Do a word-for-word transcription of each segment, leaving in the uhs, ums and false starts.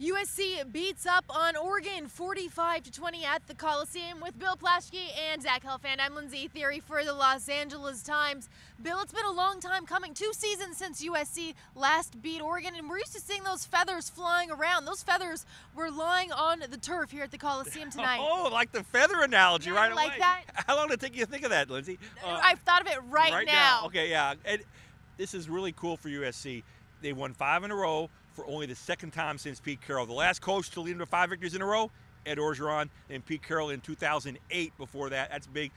U S C beats up on Oregon forty-five to twenty at the Coliseum with Bill Plaschke and Zach Helfand. I'm Lindsay Theory for the Los Angeles Times. Bill, it's been a long time coming, two seasons since U S C last beat Oregon, and we're used to seeing those feathers flying around. Those feathers were lying on the turf here at the Coliseum tonight. Oh, like the feather analogy, yeah, right like away. Like that. How long did it take you to think of that, Lindsay? Uh, I've thought of it right, right now. now. Okay, yeah. And this is really cool for U S C. They won five in a row for only the second time since Pete Carroll. The last coach to lead them to five victories in a row, Ed Orgeron, and Pete Carroll in two thousand eight before that. That's big.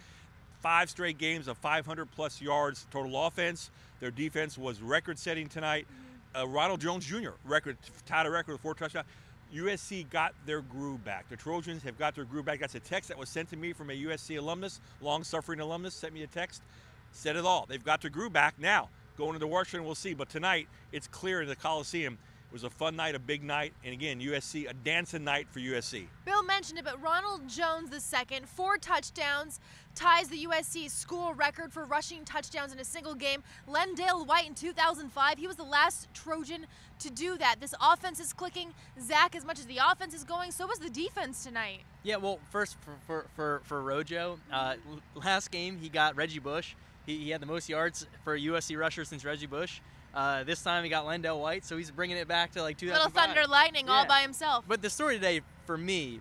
Five straight games of five hundred plus yards total offense. Their defense was record-setting tonight. Uh, Ronald Jones Junior record tied a record with four touchdowns. U S C got their groove back. The Trojans have got their groove back. That's a text that was sent to me from a U S C alumnus, long-suffering alumnus, sent me a text, said it all. They've got their groove back now. Going into Washington, we'll see. But tonight, it's clear in the Coliseum. It was a fun night, a big night, and again, U S C, a dancing night for U S C. Bill mentioned it, but Ronald Jones the second, four touchdowns, ties the U S C school record for rushing touchdowns in a single game. Lendale White in two thousand five, he was the last Trojan to do that. This offense is clicking. Zach, as much as the offense is going, so was the defense tonight. Yeah, well, first for, for, for, for Rojo, uh, last game he got Reggie Bush. He, he had the most yards for a U S C rusher since Reggie Bush. Uh, this time he got Lendale White, so he's bringing it back to like two thousand five. Little thunder lightning, yeah, all by himself. But the story today for me,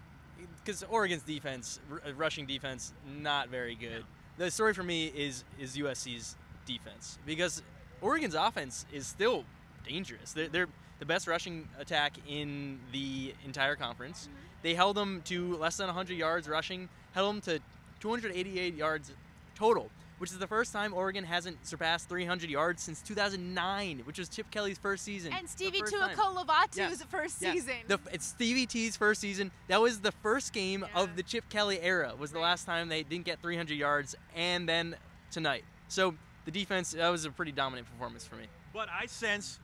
because Oregon's defense, r rushing defense, not very good. No. The story for me is is U S C's defense, because Oregon's offense is still dangerous. They're, they're the best rushing attack in the entire conference. Mm-hmm. They held them to less than one hundred yards rushing, held them to two hundred eighty-eight yards total, which is the first time Oregon hasn't surpassed three hundred yards since two thousand nine, which was Chip Kelly's first season. And Stevie Tuakolovato's yes. first yes. season. The, it's Stevie T's first season. That was the first game yeah. of the Chip Kelly era, was right. the last time they didn't get three hundred yards, and then tonight. So the defense, that was a pretty dominant performance for me. But I sense...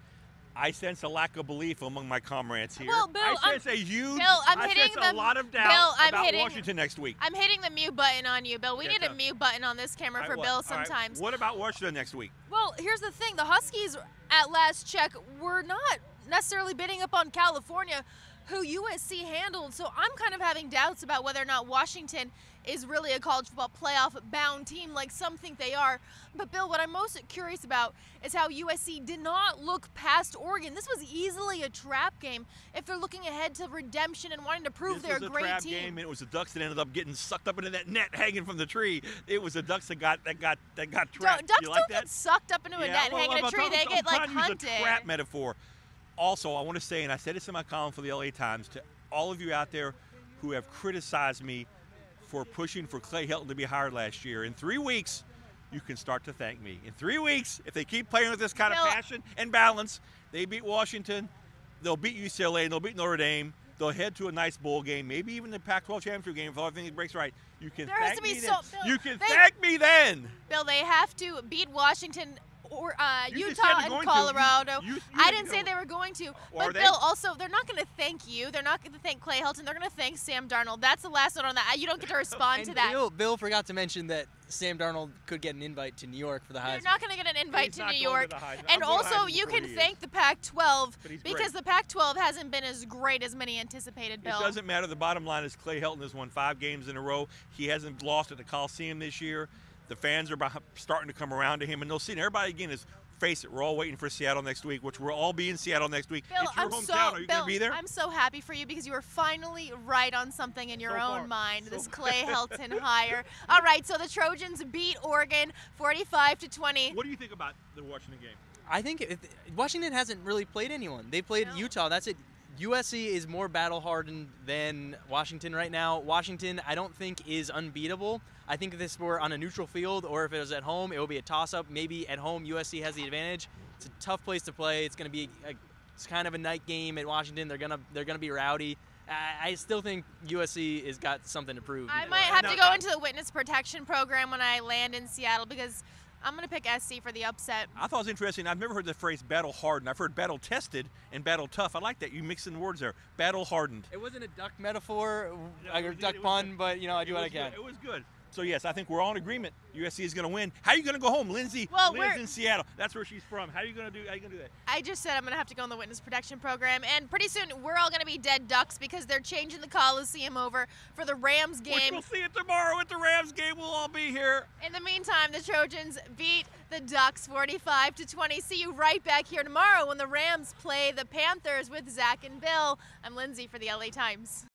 I sense a lack of belief among my comrades here. Well, Bill, I sense I'm, a huge, Bill, I'm I sense the, a lot of doubt Bill, I'm about hitting, Washington next week. I'm hitting the mute button on you, Bill. We yeah, need a mute button on this camera I, for well, Bill sometimes. Right. What about Washington next week? Well, here's the thing. The Huskies, at last check, were not necessarily bidding up on California, who U S C handled. So I'm kind of having doubts about whether or not Washington is really a college football playoff-bound team like some think they are. But, Bill, what I'm most curious about is how U S C did not look past Oregon. This was easily a trap game if they're looking ahead to redemption and wanting to prove they're a great team. This was a trap game, and it was the Ducks that ended up getting sucked up into that net hanging from the tree. It was the Ducks that got that got, that got trapped. Ducks don't get sucked up into a net hanging a tree. They get, like, hunted. I'm trying to use a trap metaphor. Also, I want to say, and I said this in my column for the L A Times, to all of you out there who have criticized me for pushing for Clay Helton to be hired last year, in three weeks, you can start to thank me. In three weeks, if they keep playing with this kind of passion and balance, they beat Washington, they'll beat U C L A, and they'll beat Notre Dame. They'll head to a nice bowl game, maybe even the Pac twelve championship game if everything breaks right. You can there thank has to be me so, then. Bill, you can they, thank me then. Bill, they have to beat Washington or uh, Utah and Colorado. You, you, you I didn't say they were going to. But, Bill, also, they're not going to thank you. They're not going to thank Clay Helton. They're going to thank Sam Darnold. That's the last note on that. You don't get to respond to that. Bill, Bill forgot to mention that Sam Darnold could get an invite to New York for the Heisman. You're not going to get an invite to New York. And also, you can thank the Pac twelve because the Pac twelve hasn't been as great as many anticipated, Bill. It doesn't matter. The bottom line is Clay Helton has won five games in a row. He hasn't lost at the Coliseum this year. The fans are starting to come around to him, and they'll see. And everybody, again, is, face it, we're all waiting for Seattle next week, which we'll all be in Seattle next week. Bill, it's your I'm hometown. So, are you going to be there? I'm so happy for you because you were finally right on something in your so own far. mind, so this Clay Helton hire. All right, so the Trojans beat Oregon forty-five to twenty. What do you think about the Washington game? I think it, Washington hasn't really played anyone. They played no. Utah. That's it. U S C is more battle-hardened than Washington right now. Washington, I don't think, is unbeatable. I think if this were on a neutral field or if it was at home, it would be a toss-up. Maybe at home, U S C has the advantage. It's a tough place to play. It's going to be a, it's kind of a night game at Washington. They're going to they're going to be rowdy. I still think U S C has got something to prove. I might have to go into the witness protection program when I land in Seattle because I'm going to pick S C for the upset. I thought it was interesting. I've never heard the phrase battle-hardened. I've heard battle-tested and battle-tough. I like that. You mix in words there. Battle-hardened. It wasn't a duck metaphor or duck pun, but, you know, I do what I can. It was good. So, yes, I think we're all in agreement. U S C is going to win. How are you going to go home? Lindsay well, lives in Seattle. That's where she's from. How are you going to do, how are you going to do that? I just said I'm going to have to go in the witness protection program, and pretty soon we're all going to be dead ducks because they're changing the Coliseum over for the Rams game. Which we'll see it tomorrow at the Rams game. We'll all be here. In the meantime, the Trojans beat the Ducks forty-five to twenty. See you right back here tomorrow when the Rams play the Panthers with Zach and Bill. I'm Lindsay for the L A Times.